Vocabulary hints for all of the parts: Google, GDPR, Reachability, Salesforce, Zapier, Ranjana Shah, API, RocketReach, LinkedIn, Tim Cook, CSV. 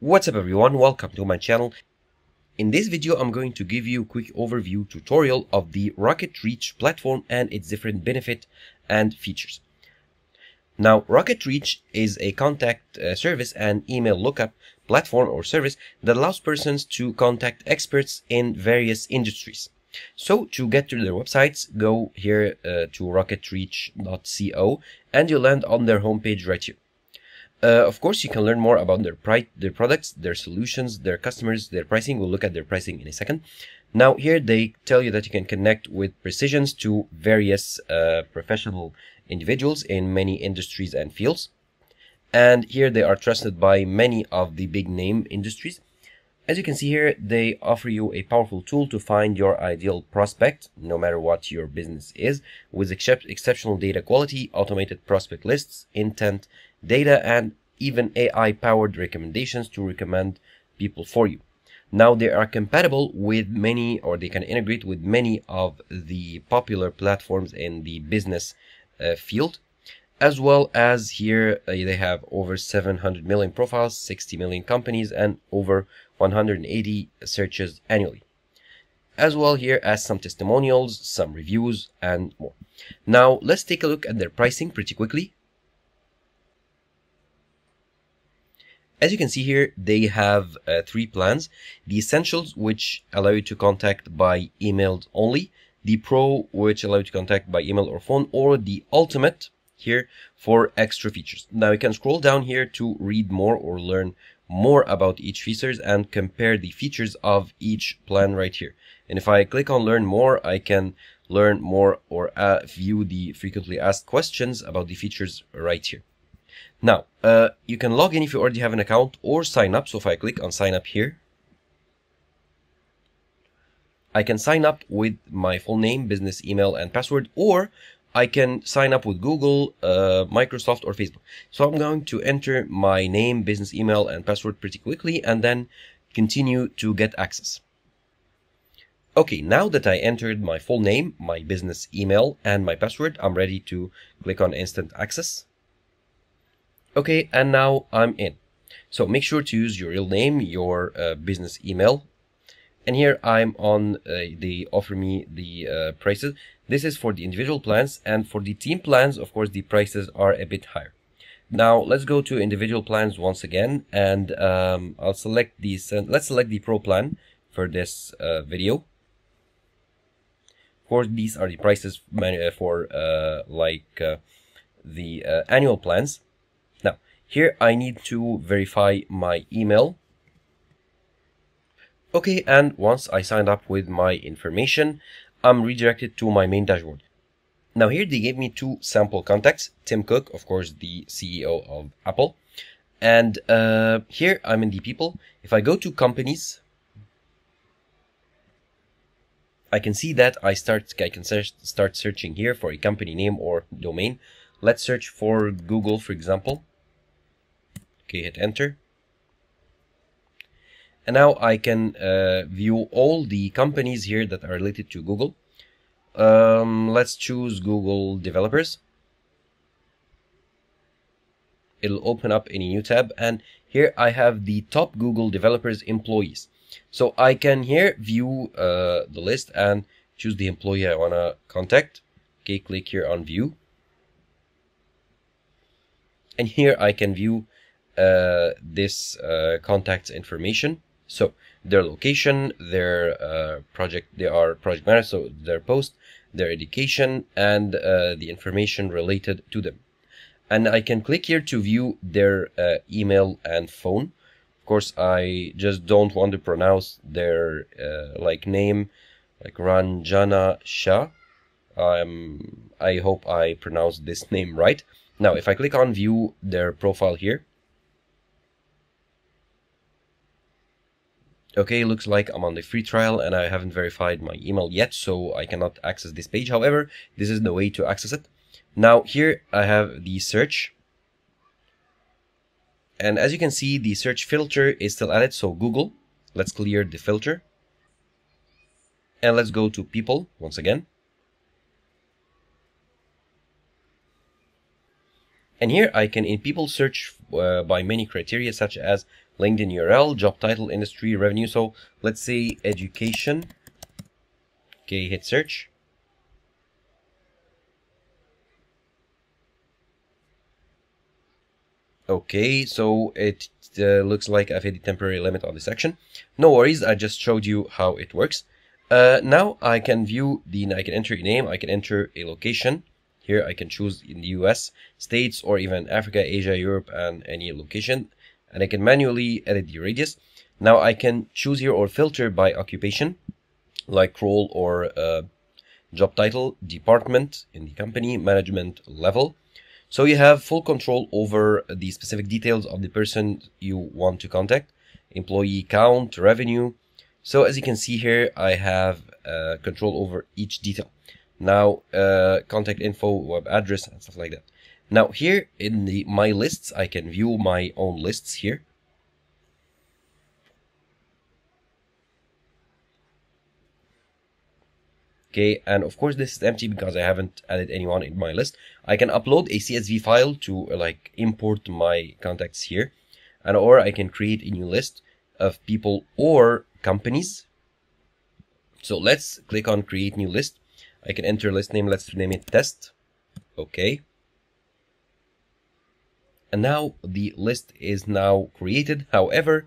What's up everyone, welcome to my channel. In this video I'm going to give you a quick overview tutorial of the RocketReach platform and its different benefits and features. Now RocketReach is a contact service and email lookup platform or service that allows persons to contact experts in various industries. So to get to their websites, go here to rocketreach.co and you'll land on their homepage right here. Of course, you can learn more about their products, their solutions, their customers, their pricing. We'll look at their pricing in a second. Now here they tell you that you can connect with precisions to various professional individuals in many industries and fields. And here they are trusted by many of the big name industries. As you can see here, they offer you a powerful tool to find your ideal prospect, no matter what your business is, with exceptional data quality, automated prospect lists, intent data, and even AI-powered recommendations to recommend people for you. Now they are compatible with many, or they can integrate with many of the popular platforms in the business field, as well as here they have over 700 million profiles, 60 million companies, and over 180 searches annually, as well here as some testimonials, some reviews, and more. Now let's take a look at their pricing pretty quickly. As you can see here, they have three plans: the Essentials, which allow you to contact by email only, the Pro, which allow you to contact by email or phone, or the Ultimate here for extra features. Now you can scroll down here to read more or learn more about each features and compare the features of each plan right here. And if I click on learn more, I can learn more or view the frequently asked questions about the features right here. Now, you can log in if you already have an account or sign up. So if I click on sign up here, I can sign up with my full name, business email, and password, or I can sign up with Google, Microsoft, or Facebook. So I'm going to enter my name, business email, and password pretty quickly and then continue to get access. Okay, now that I entered my full name, my business email, and my password, I'm ready to click on instant access. Okay, and now I'm in. So make sure to use your real name, your business email. And here I'm on, they offer me the prices. This is for the individual plans, and for the team plans, of course, the prices are a bit higher. Now let's go to individual plans once again, and I'll select the, let's select the Pro plan for this video. Of course, these are the prices for the annual plans. Now, here I need to verify my email. Okay, and once I signed up with my information, I'm redirected to my main dashboard. Now here they gave me two sample contacts, Tim Cook, of course, the CEO of Apple. And here I'm in the people. If I go to companies, I can see that I can start searching here for a company name or domain. Let's search for Google, for example. Okay, hit enter. And now I can view all the companies here that are related to Google. Let's choose Google developers. It'll open up any new tab, and here I have the top Google developers employees. So I can here view the list and choose the employee I want to contact. Okay, click here on view. And here I can view this contact's information. So their location, their project manager, so their post, their education, and the information related to them. And I can click here to view their email and phone. Of course, I just don't want to pronounce their name, like Ranjana Shah. I hope I pronounced this name right. Now, if I click on view their profile here, okay, looks like I'm on the free trial and I haven't verified my email yet, so I cannot access this page. However, this is the way to access it. Now, here I have the search. And as you can see, the search filter is still added, so Google. Let's clear the filter. And let's go to people once again. And here I can in people search by many criteria such as LinkedIn URL, job title, industry, revenue. So let's say education. Okay, hit search. Okay, so it looks like I've hit the temporary limit on this section. No worries, I just showed you how it works. Now I can view I can enter a name, I can enter a location. Here I can choose in the US, States, or even Africa, Asia, Europe, and any location. And I can manually edit the radius. Now I can choose here or filter by occupation, like role or job title, department in the company, management level. So you have full control over the specific details of the person you want to contact, employee count, revenue. So as you can see here, I have control over each detail. Now, contact info, web address, and stuff like that. Now here in the My Lists, I can view my own lists here. Okay, and of course this is empty because I haven't added anyone in my list. I can upload a CSV file to like import my contacts here, and or I can create a new list of people or companies. So let's click on create new list. I can enter list name, let's rename it test. Okay. And now the list is now created. However,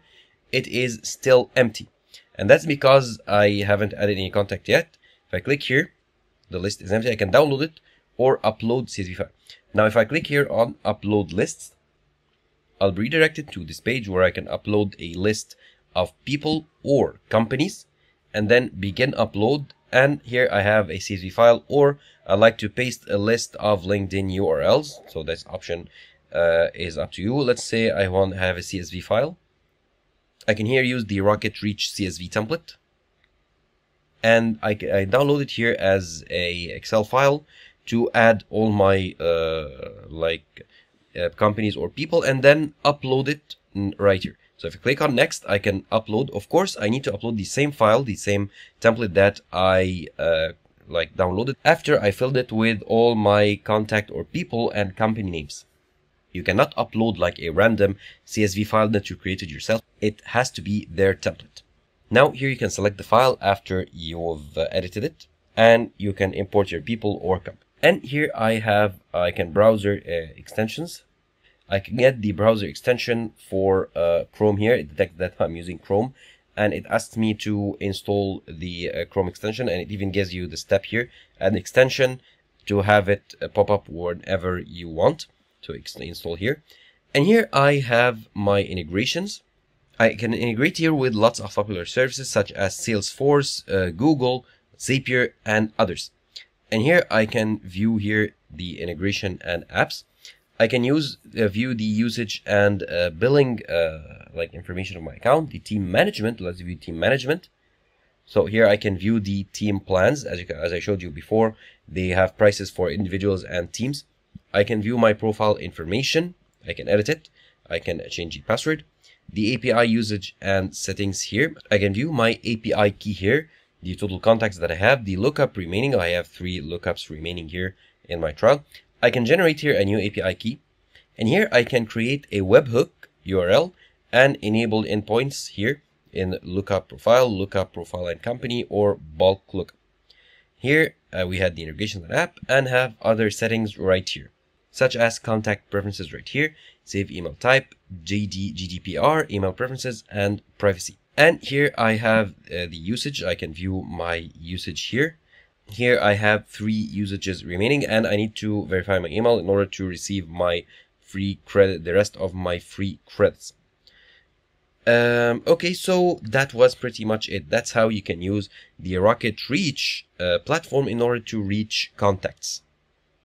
it is still empty. And that's because I haven't added any contact yet. If I click here, the list is empty. I can download it or upload CSV file. Now, if I click here on upload lists, I'll be redirected to this page where I can upload a list of people or companies and then begin upload. And here I have a CSV file, or I like to paste a list of LinkedIn URLs. So this option is up to you. Let's say I want to have a CSV file. I can here use the RocketReach CSV template. And I download it here as a Excel file to add all my companies or people and then upload it right here. So if I click on next, I can upload. Of course, I need to upload the same file, the same template that I downloaded after I filled it with all my contact or people and company names. You cannot upload like a random CSV file that you created yourself. It has to be their template. Now here you can select the file after you've edited it, and you can import your people or company. And here I can browser extensions. I can get the browser extension for Chrome here. It detects that I'm using Chrome and it asks me to install the Chrome extension, and it even gives you the step here, an extension to have it pop up whenever you want to install here. And here I have my integrations. I can integrate here with lots of popular services such as Salesforce, Google, Zapier, and others. And here I can view here the integration and apps. I can view the usage and billing information of my account, the team management. Let's view team management. So here I can view the team plans. As I showed you before, they have prices for individuals and teams. I can view my profile information. I can edit it. I can change the password, the API usage and settings here. I can view my API key here, the total contacts that I have, the lookup remaining. I have 3 lookups remaining here in my trial. I can generate here a new API key, and here I can create a webhook URL and enable endpoints here in lookup profile and company, or bulk lookup. Here we had the integration of the app and have other settings right here, such as contact preferences right here, save email type, GDPR, email preferences, and privacy. And here I have the usage. I can view my usage here. Here I have 3 usages remaining, and I need to verify my email in order to receive my free credit, the rest of my free credits. Okay, so that was pretty much it. That's how you can use the RocketReach platform in order to reach contacts.